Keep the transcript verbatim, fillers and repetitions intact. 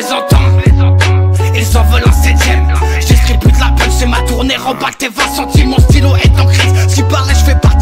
les entends. Ils en veulent un septième. J'distribue de la punch, c'est ma tournée. Remballe tes vingt centimes. Mon stylo est en crise. Si pareil, je fais partie.